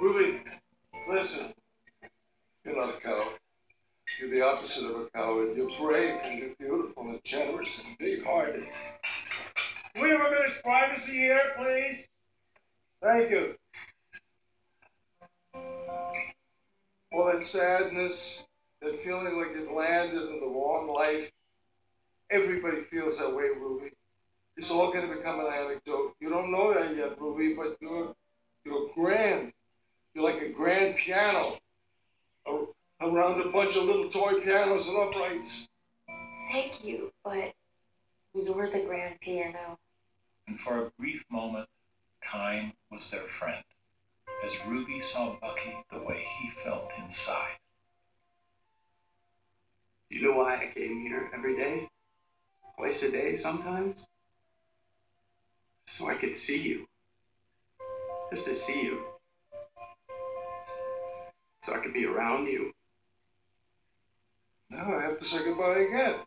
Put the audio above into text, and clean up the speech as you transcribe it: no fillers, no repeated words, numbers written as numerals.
Ruby, listen. You're not a cow. You're the opposite of a coward. You're brave and you're beautiful and generous and big-hearted. Can we have a minute's privacy here, please? Thank you. All that sadness, that feeling like you've landed in the wrong life. Everybody feels that way, Ruby. It's all going to become an anecdote. You don't know that yet, Ruby, but you're grand. You're like a grand piano around a bunch of little toy pianos and uprights. Thank you, but you're the grand piano. And for a brief moment, time was their friend, as Ruby saw Bucky the way he felt inside. You know why I came here every day? Twice a day sometimes? So I could see you. Just to see you. So I could be around you. Now I have to say goodbye again.